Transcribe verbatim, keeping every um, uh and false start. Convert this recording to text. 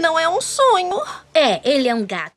não é um sonho. É, ele é um gato.